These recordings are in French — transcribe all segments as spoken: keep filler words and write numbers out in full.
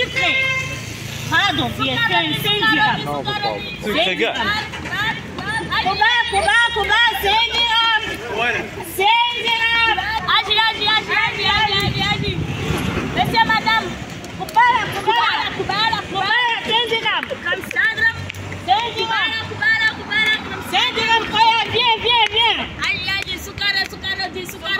sucré. Pardon, c'est incendiable. Sucré, gars. Cuba, Cuba, Cuba, c'est ingérable. C'est ingérable. Agis, agis, agis, agis, agis, agis. Monsieur, madame, Cuba, Cuba, Cuba, Cuba, c'est ingérable. Comme ça, c'est ingérable. Cuba, Cuba, Cuba, c'est ingérable. Viens, viens, viens. Allez, allez, sucre, sucre, dis, sucre, dis, sucre, dis.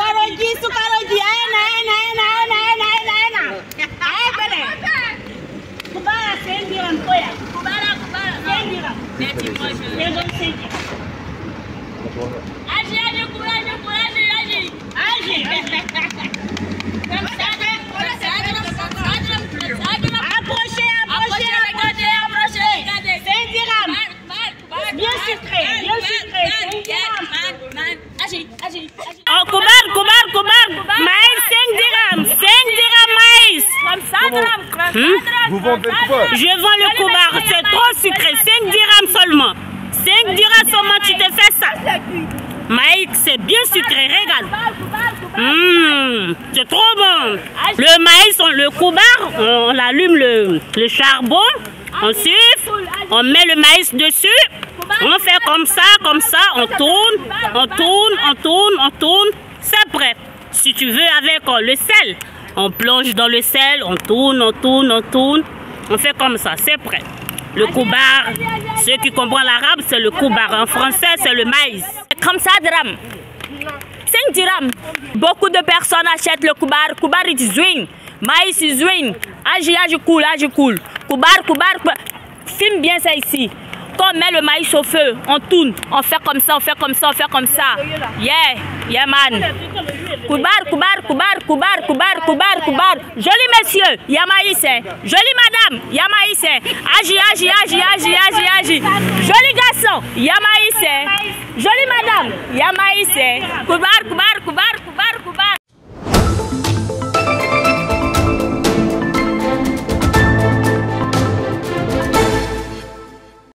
Oh, Kumar, Kumar, Kumar, maïs cinq dirhams, cinq dirhams maïs. Hmm? Vous vendez quoi? Je vends le Kumar, c'est trop sucré, cinq dirhams seulement. cinq dirhams seulement, tu te fais ça. Maïs, c'est bien sucré, regarde. Mmh, c'est trop bon. Le maïs, on, le Kumar, on allume le, le charbon, on siffle, on met le maïs dessus. On fait comme ça, comme ça, on tourne, on tourne, on tourne, on tourne, c'est prêt. Si tu veux avec le sel, on plonge dans le sel, on tourne, on tourne, on tourne, on fait comme ça, c'est prêt. Le koubar, ceux qui comprennent l'arabe, c'est le koubar, en français c'est le maïs. Comme ça, dirham, cinq dirhams. Beaucoup de personnes achètent le koubar, koubar ils zwing, maïs ils zwing, agi, agi cool, agi cool. Koubar, koubar, filme bien ça ici. Quand on met le maïs au feu, on tourne, on fait comme ça, on fait comme ça, on fait comme ça. Yeah, yeah man. Koubar, Koubar, Koubar, Koubar, Koubar, Koubar, Koubar. Joli monsieur, y'a maïs, hein. Jolie madame, y'a maïs, hein. Agi, agi, agi, agi, agi, agi. Joli garçon, y'a maïs, hein. Jolie madame, y'a maïs, hein. Koubar, Koubar.